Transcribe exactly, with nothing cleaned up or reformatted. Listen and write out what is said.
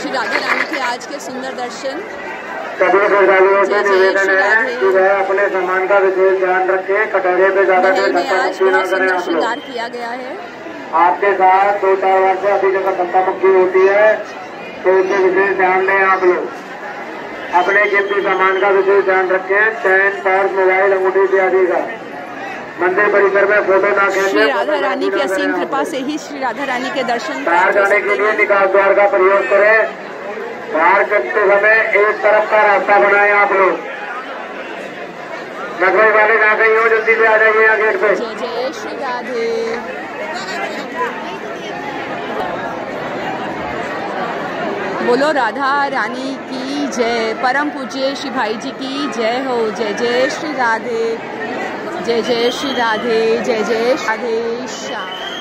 श्री राधा रानी के आज के सुंदर दर्शन। सभी श्रद्धालुओं से निवेदन है कि वह अपने सामान का विशेष ध्यान रखें, कटोरे पे ज्यादा श्रृंगार किया गया है। आपके साथ दो चार वर्ष से अधिक अगर सत्ता पक्की होती है तो उसे विशेष ध्यान दें। आप लोग अपने कीमती सामान का विशेष ध्यान रखें, चैन, पर्स, मोबाइल, अंगूठी इत्यादि का। मंदिर परिसर में फोटो ना खींचें। श्री राधा रानी की असीम कृपा से ही श्री राधा रानी के दर्शन बाहर जाने के लिए निकास द्वार का प्रयोग करें। बाहर करते समय एक तरफ का रास्ता बनाएं। आप लोग नगर वाले ना गई हो, जल्दी से आ जाइए यहाँ गेट पे। जय जय श्री राधे। बोलो राधा रानी की जय। परम पूज्य श्री भाई जी की जय हो। जय जय श्री राधे। जय जय श्री राधे। जय जय राधे श्याम।